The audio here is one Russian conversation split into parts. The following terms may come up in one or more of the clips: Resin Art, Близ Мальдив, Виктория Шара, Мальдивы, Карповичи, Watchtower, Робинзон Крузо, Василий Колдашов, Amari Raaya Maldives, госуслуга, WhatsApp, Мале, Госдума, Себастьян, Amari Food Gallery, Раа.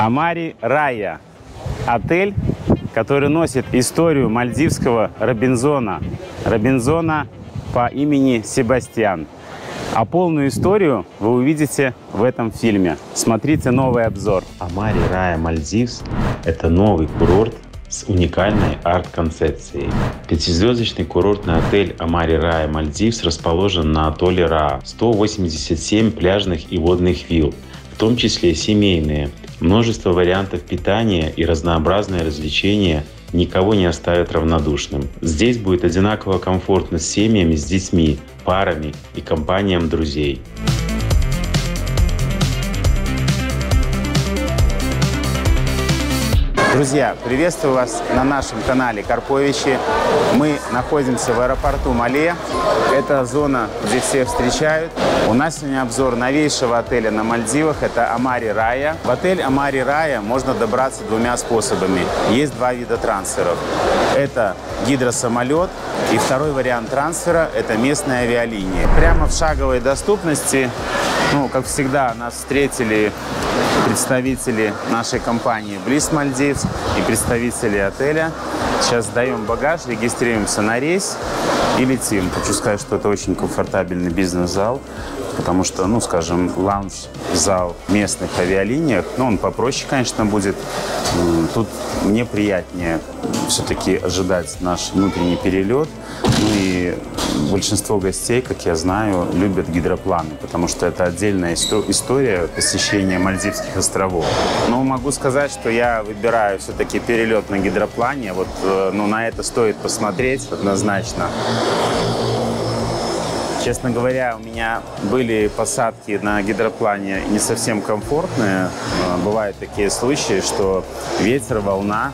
Amari Raaya – отель, который носит историю мальдивского Робинзона по имени Себастьян. А полную историю вы увидите в этом фильме. Смотрите новый обзор. Amari Raaya Maldives – это новый курорт с уникальной арт-концепцией. Пятизвездочный курортный отель Amari Raaya Maldives расположен на атолле Раа. 187 пляжных и водных вилл, в том числе семейные. Множество вариантов питания и разнообразные развлечения никого не оставят равнодушным. Здесь будет одинаково комфортно с семьями, с детьми, парами и компаниям друзей. Друзья, приветствую вас на нашем канале Карповичи. Мы находимся в аэропорту Мале. Это зона, где все встречают. У нас сегодня обзор новейшего отеля на Мальдивах. Это Amari Raaya. В отель Amari Raaya можно добраться двумя способами. Есть два вида трансферов. Это гидросамолет и второй вариант трансфера – это местные авиалинии. Прямо в шаговой доступности, как всегда, нас встретили представители нашей компании «Близ Мальдив» и представители отеля. Сейчас сдаем багаж, регистрируемся на рейс и летим. Хочу сказать, что это очень комфортабельный бизнес-зал, потому что, скажем, лаунж-зал в местных авиалиниях, он попроще, конечно, будет. Тут мне приятнее все-таки ожидать наш внутренний перелет. И большинство гостей, как я знаю, любят гидропланы, потому что это отдельная история посещения Мальдивских островов. Но могу сказать, что я выбираю все-таки перелет на гидроплане. На это стоит посмотреть однозначно. Честно говоря, у меня были посадки на гидроплане не совсем комфортные. Бывают такие случаи, что ветер, волна.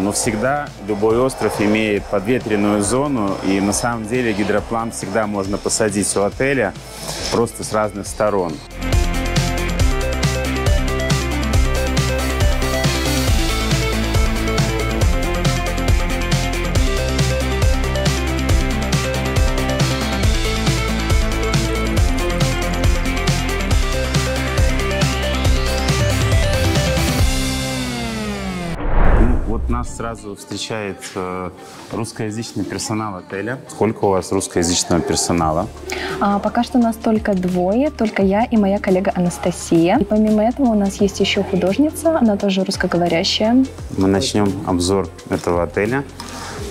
Но всегда любой остров имеет подветренную зону, и на самом деле гидроплан всегда можно посадить у отеля просто с разных сторон. Нас сразу встречает русскоязычный персонал отеля. Сколько у вас русскоязычного персонала? Пока что нас только двое, только я и моя коллега Анастасия. И помимо этого у нас есть еще художница, она тоже русскоговорящая. Мы начнем обзор этого отеля.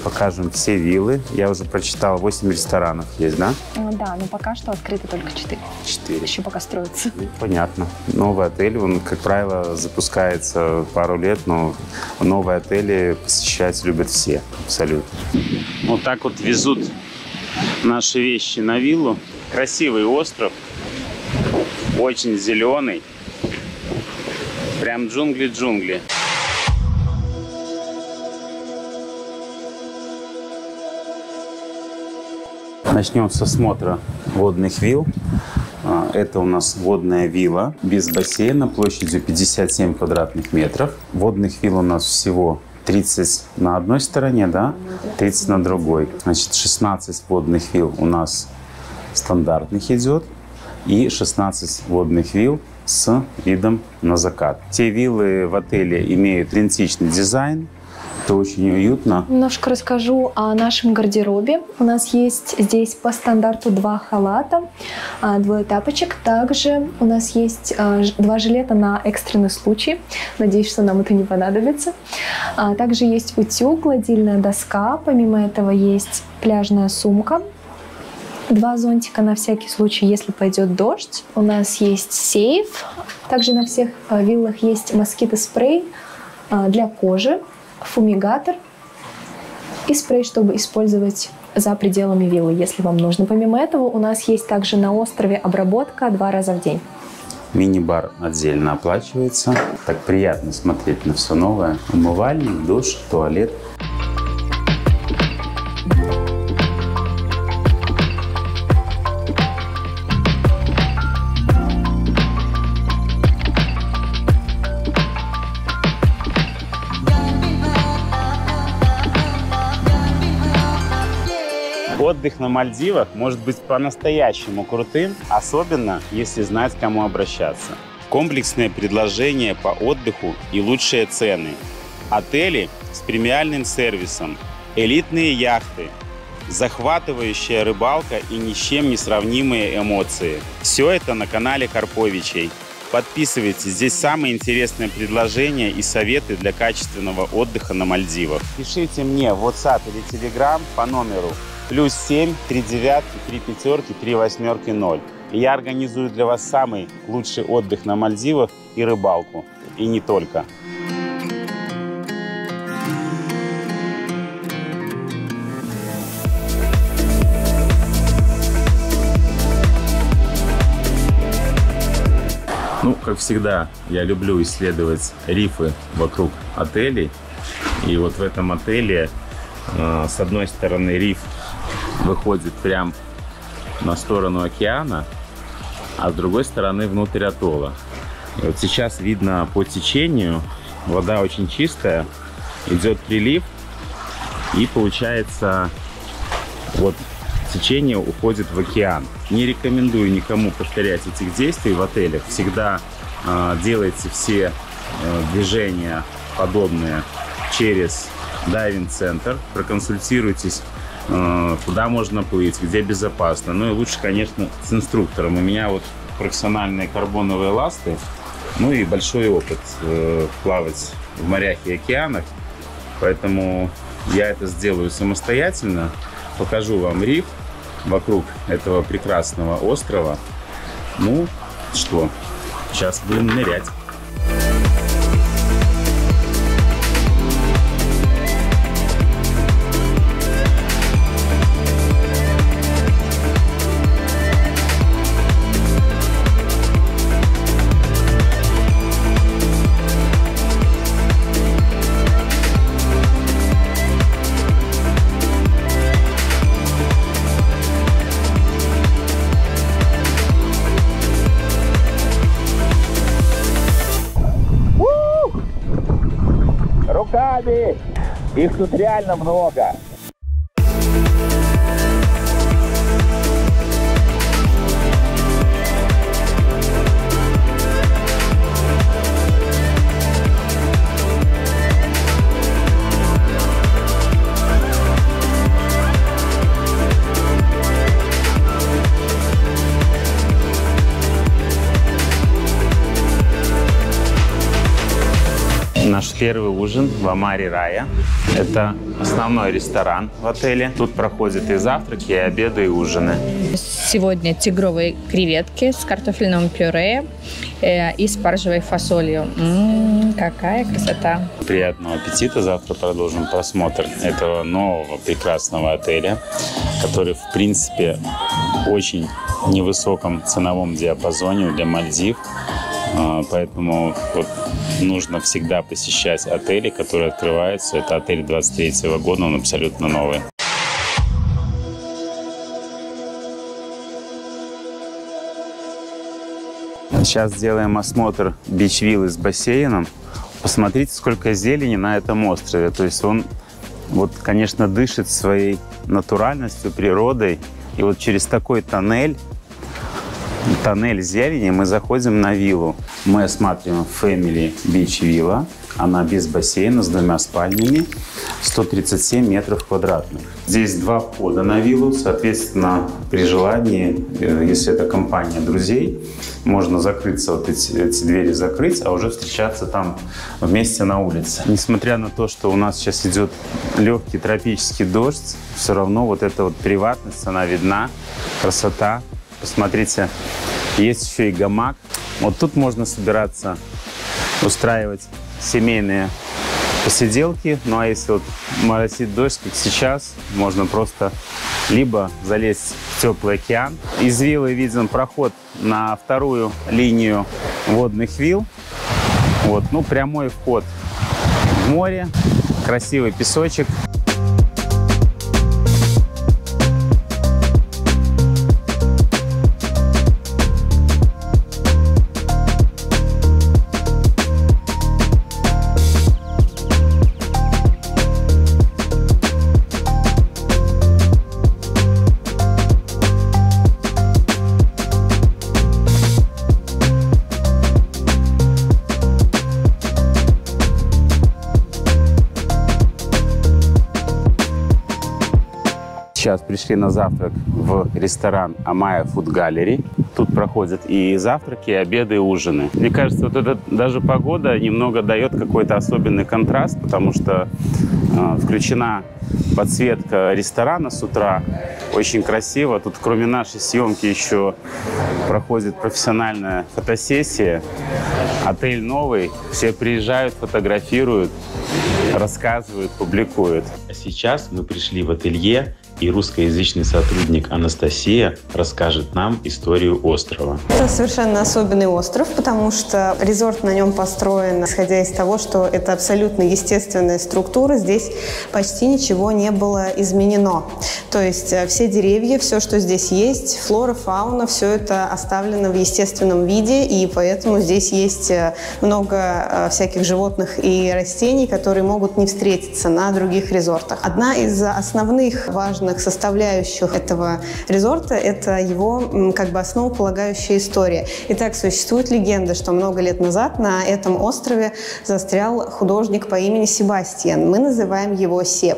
Покажем все виллы. Я уже прочитала, 8 ресторанов есть, да? Да, но пока что открыто только 4. 4. Еще пока строится. Понятно. Новый отель, он, как правило, запускается пару лет, но новые отели посещать любят все, абсолютно. Вот так вот везут наши вещи на виллу. Красивый остров, очень зеленый. Прям джунгли-джунгли. Начнем со осмотра водных вилл. Это у нас водная вилла без бассейна площадью 57 квадратных метров. Водных вилл у нас всего 30 на одной стороне, да? 30 на другой. Значит, 16 водных вилл у нас стандартных идет и 16 водных вилл с видом на закат. Те виллы в отеле имеют идентичный дизайн. Это очень уютно. Немножко расскажу о нашем гардеробе. У нас есть здесь по стандарту 2 халата, 2 тапочек. Также у нас есть 2 жилета на экстренный случай. Надеюсь, что нам это не понадобится. Также есть утюг, гладильная доска. Помимо этого есть пляжная сумка. 2 зонтика на всякий случай, если пойдет дождь. У нас есть сейф. Также на всех виллах есть москитоспрей для кожи, фумигатор и спрей, чтобы использовать за пределами виллы, если вам нужно. Помимо этого, у нас есть также на острове обработка 2 раза в день. Мини-бар отдельно оплачивается. Так приятно смотреть на все новое. Умывальник, душ, туалет. Отдых на Мальдивах может быть по-настоящему крутым, особенно если знать, к кому обращаться. комплексное предложение по отдыху и лучшие цены, отели с премиальным сервисом, элитные яхты, захватывающая рыбалка и ни с чем не сравнимые эмоции. Все это на канале Карповичей. Подписывайтесь, здесь самые интересные предложения и советы для качественного отдыха на Мальдивах. Пишите мне в WhatsApp или Telegram по номеру +7 39 35 38 0. И я организую для вас самый лучший отдых на Мальдивах и рыбалку. И не только. Ну, как всегда, я люблю исследовать рифы вокруг отелей. И вот в этом отеле, с одной стороны, риф выходит прям на сторону океана, а с другой стороны внутрь атолла. И вот сейчас видно по течению, вода очень чистая, идет прилив, и получается вот течение уходит в океан. Не рекомендую никому повторять этих действий в отелях. Всегда делайте все движения подобные через дайвинг-центр, проконсультируйтесь, куда можно плыть, где безопасно. Ну и лучше, конечно, с инструктором. У меня вот профессиональные карбоновые ласты, ну и большой опыт плавать в морях и океанах. Поэтому я это сделаю самостоятельно. Покажу вам риф вокруг этого прекрасного острова. Ну что, сейчас будем нырять. Их тут реально много. Наш первый ужин в Амари Рая. Это основной ресторан в отеле. Тут проходят и завтраки, и обеды, и ужины. Сегодня тигровые креветки с картофельным пюре и спаржевой фасолью. Какая красота! Приятного аппетита! Завтра продолжим просмотр этого нового прекрасного отеля, который, в принципе, в очень невысоком ценовом диапазоне для Мальдив. Поэтому вот нужно всегда посещать отели, которые открываются. Это отель 23-го года, он абсолютно новый. Сейчас сделаем осмотр бич-виллы с бассейном. Посмотрите, сколько зелени на этом острове. То есть он, вот, конечно, дышит своей натуральностью, природой. И вот через такой тоннель зелени мы заходим на виллу. Мы осматриваем Family Beach Villa. Она без бассейна, с двумя спальнями, 137 метров квадратных. Здесь два входа на виллу. Соответственно, при желании, если это компания друзей, можно закрыться, вот эти двери закрыть, а уже встречаться там вместе на улице. Несмотря на то, что у нас сейчас идет легкий тропический дождь, все равно вот эта вот приватность, она видна, красота. Посмотрите, есть еще и гамак. Вот тут можно собираться, устраивать семейные посиделки. Ну а если вот моросит дождь, как сейчас, можно просто либо залезть в теплый океан. Из виллы виден проход на вторую линию водных вилл. Вот, ну прямой вход в море, красивый песочек. сейчас пришли на завтрак в ресторан Amari Food Gallery. Тут проходят и завтраки, и обеды, и ужины. Мне кажется, вот эта даже погода немного дает какой-то особенный контраст, потому что включена подсветка ресторана с утра. Очень красиво. Тут кроме нашей съемки еще проходит профессиональная фотосессия. Отель новый. Все приезжают, фотографируют, рассказывают, публикуют. А сейчас мы пришли в ателье, и русскоязычный сотрудник Анастасия расскажет нам историю острова. Это совершенно особенный остров, потому что резорт на нем построен, исходя из того, что это абсолютно естественная структура. Здесь почти ничего не было изменено. То есть все деревья, все, что здесь есть, флора, фауна, все это оставлено в естественном виде, и поэтому здесь есть много всяких животных и растений, которые могут не встретиться на других резортах. Одна из основных важных составляющих этого резорта — это его как бы основополагающая история. Итак, существует легенда, что много лет назад на этом острове застрял художник по имени Себастьян. Мы называем его Себ.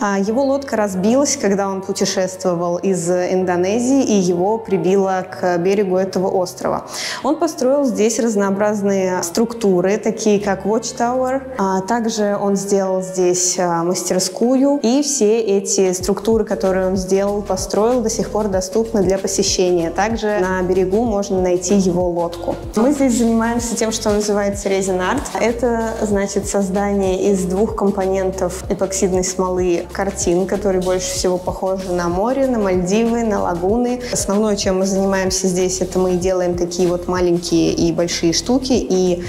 Его лодка разбилась, когда он путешествовал из Индонезии, и его прибило к берегу этого острова. Он построил здесь разнообразные структуры, такие как Watchtower. Также он сделал здесь мастерскую, и все эти структуры, которые он сделал, построил, до сих пор доступны для посещения. Также на берегу можно найти его лодку. Мы здесь занимаемся тем, что называется Resin Art. Это значит создание из двух компонентов эпоксидной смолы картин, которые больше всего похожи на море, на Мальдивы, на лагуны. Основное, чем мы занимаемся здесь, это мы делаем такие вот маленькие и большие штуки, и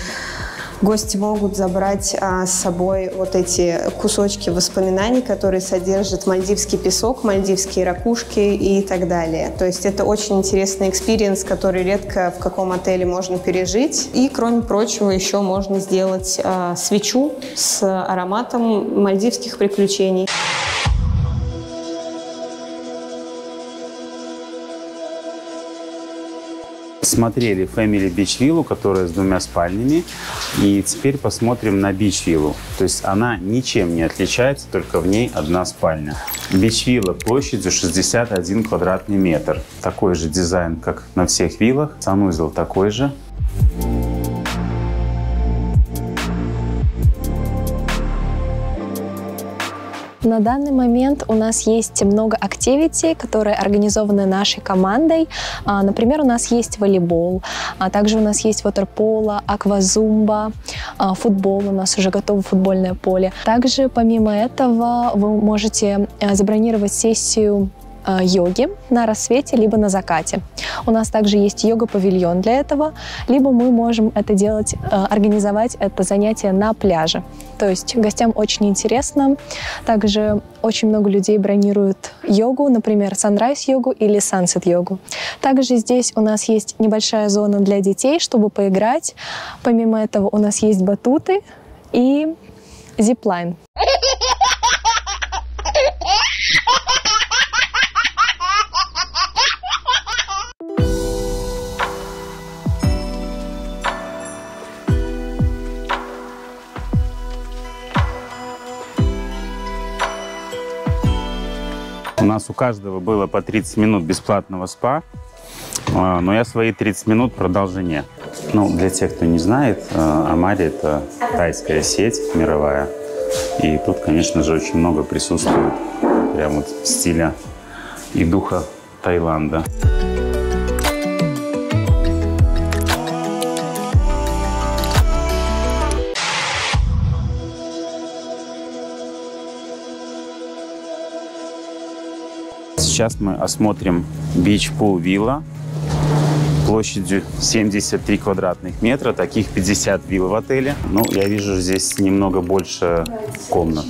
гости могут забрать с собой вот эти кусочки воспоминаний, которые содержат мальдивский песок, мальдивские ракушки и так далее. То есть это очень интересный экспириенс, который редко в каком отеле можно пережить. И, кроме прочего, еще можно сделать свечу с ароматом мальдивских приключений. Смотрели Family Beach Villa, которая с двумя спальнями, и теперь посмотрим на Beach Villa. То есть она ничем не отличается, только в ней одна спальня. Beach Villa площадью 61 квадратный метр. Такой же дизайн, как на всех виллах. Санузел такой же. На данный момент у нас есть много активити, которые организованы нашей командой. Например, у нас есть волейбол, а также у нас есть ватерполо, аквазумба, футбол, у нас уже готово футбольное поле. Также, помимо этого, вы можете забронировать сессию йоги на рассвете либо на закате. У нас также есть йога-павильон для этого, либо мы можем это делать, организовать это занятие на пляже. То есть гостям очень интересно. Также очень много людей бронируют йогу, например, санрайз-йогу или сансет-йогу. Также здесь у нас есть небольшая зона для детей, чтобы поиграть. Помимо этого у нас есть батуты и зиплайн. У нас у каждого было по 30 минут бесплатного спа, но я свои 30 минут продал жене. Ну, для тех, кто не знает, Amari — это тайская сеть мировая. И тут, конечно же, очень много присутствует прям вот стиля и духа Таиланда. Сейчас мы осмотрим Beach Pool Villa площадью 73 квадратных метра. Таких 50 вилл в отеле. Ну, я вижу, здесь немного больше комнат.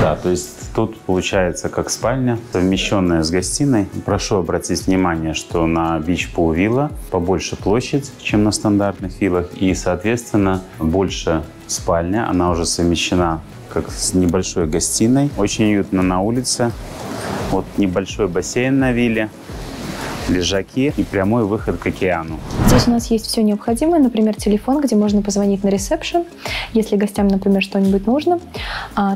Да, то есть тут получается как спальня, совмещенная с гостиной. Прошу обратить внимание, что на Beach Pool Villa побольше площадь, чем на стандартных виллах. И, соответственно, больше спальня. Она уже совмещена как с небольшой гостиной. Очень уютно на улице. Вот небольшой бассейн на вилле, лежаки и прямой выход к океану. Здесь у нас есть все необходимое, например, телефон, где можно позвонить на ресепшн, если гостям, например, что-нибудь нужно.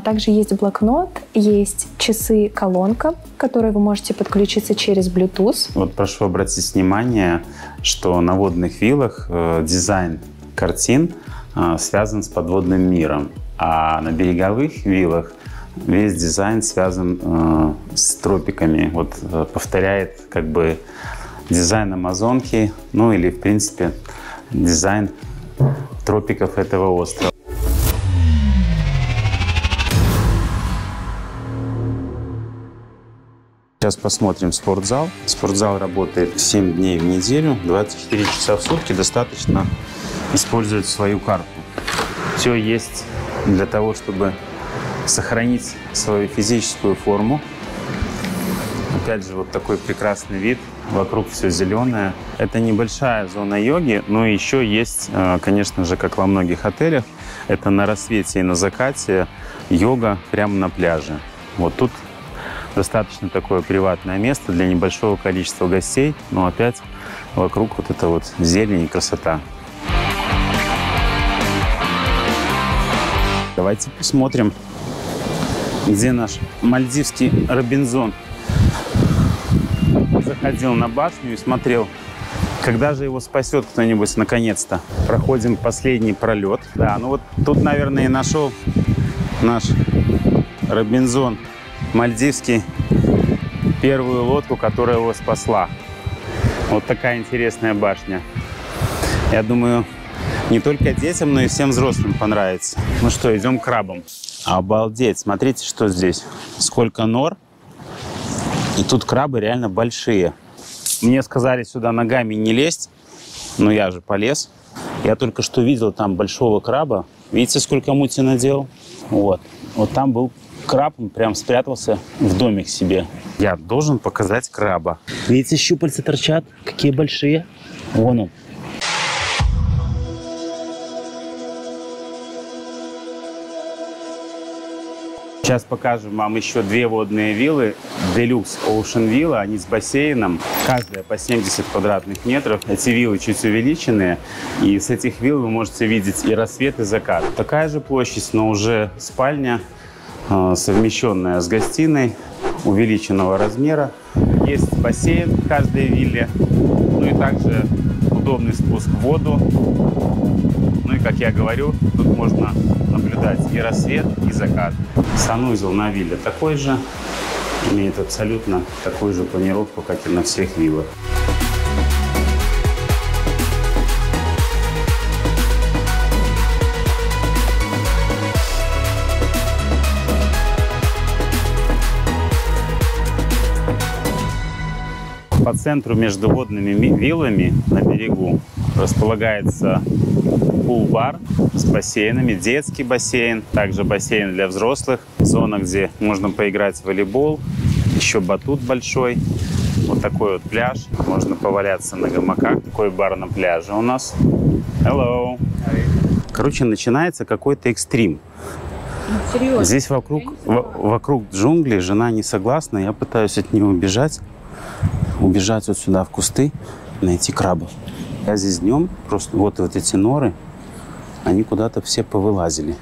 Также есть блокнот, есть часы-колонка, к которой вы можете подключиться через Bluetooth. Вот прошу обратить внимание, что на водных виллах дизайн картин связан с подводным миром, а на береговых виллах весь дизайн связан с тропиками, вот повторяет как бы дизайн Амазонки, ну или в принципе дизайн тропиков этого острова. Сейчас посмотрим спортзал. Спортзал работает 7 дней в неделю, 24 часа в сутки, достаточно использовать свою карту. Все есть для того, чтобы сохранить свою физическую форму. Опять же, вот такой прекрасный вид. Вокруг все зеленое. Это небольшая зона йоги, но еще есть, конечно же, как во многих отелях, это на рассвете и на закате йога прямо на пляже. Вот тут достаточно такое приватное место для небольшого количества гостей, но опять вокруг вот это вот зелень и красота. Давайте посмотрим, где наш мальдивский Робинзон заходил на башню и смотрел, когда же его спасет кто-нибудь наконец-то. Проходим последний пролет. Да, ну вот тут, наверное, и нашел наш Робинзон мальдивский первую лодку, которая его спасла. Вот такая интересная башня. Я думаю, не только детям, но и всем взрослым понравится. Ну что, идем к крабам. Обалдеть, смотрите, что здесь. Сколько нор. И тут крабы реально большие. Мне сказали сюда ногами не лезть, но я же полез. Я только что видел там большого краба. Видите, сколько мути наделал? Вот. Вот там был краб, он прям спрятался в домик себе. Я должен показать краба. Видите, щупальца торчат, какие большие. Вон он. Сейчас покажем вам еще две водные виллы, Deluxe Ocean Villa, они с бассейном, каждая по 70 квадратных метров. Эти виллы чуть увеличенные, и с этих вилл вы можете видеть и рассвет, и закат. Такая же площадь, но уже спальня, совмещенная с гостиной, увеличенного размера. Есть бассейн в каждой вилле, ну и также удобный спуск в воду. Ну и, как я говорю, тут можно наблюдать и рассвет, и закат. Санузел на вилле такой же, имеет абсолютно такую же планировку, как и на всех виллах. По центру между водными виллами на берегу располагается пул-бар с бассейнами, детский бассейн, также бассейн для взрослых, зона, где можно поиграть в волейбол, еще батут большой, вот такой вот пляж, можно поваляться на гамаках, такой бар на пляже у нас. Hello! Короче, начинается какой-то экстрим. Серьезно? Здесь вокруг джунглей, жена не согласна, я пытаюсь от нее убежать вот сюда в кусты, найти крабов. Я здесь днем, просто вот эти норы, они куда-то все повылазили.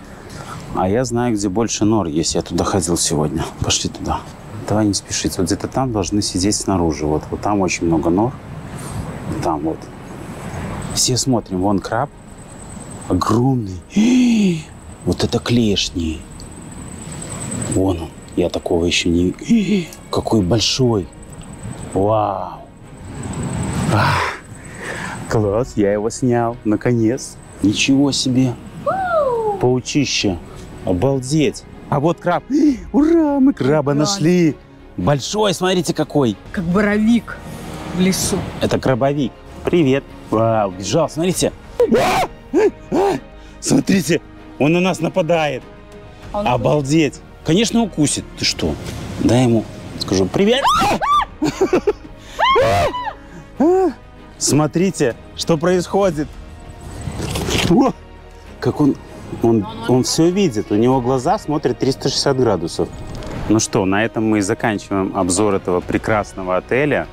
А я знаю, где больше нор есть. Я туда ходил сегодня. Пошли туда. Давай не спешить. Вот где-то там должны сидеть снаружи. Вот там очень много нор. Вот там вот. Все смотрим. Вон краб. Огромный. Вот это клешни. Вон он. Я такого еще не видел. Какой большой. Вау. Класс, я его снял, наконец. Ничего себе. Паучище. Обалдеть. А вот краб. Ура, мы краба нашли. Большой, смотрите какой. Как боровик в лесу. Это крабовик. Привет. Вау, бежал, смотрите. Смотрите, он на нас нападает. Обалдеть. Конечно, укусит. Ты что? Дай ему, скажу, привет. Смотрите, что происходит. О, как он все видит. У него глаза смотрят 360 градусов. Ну что, на этом мы и заканчиваем обзор этого прекрасного отеля.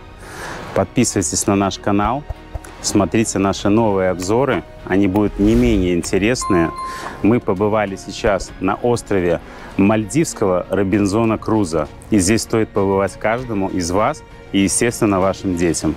Подписывайтесь на наш канал, смотрите наши новые обзоры, они будут не менее интересные. Мы побывали сейчас на острове мальдивского Робинзона Круза, и здесь стоит побывать каждому из вас и, естественно, вашим детям.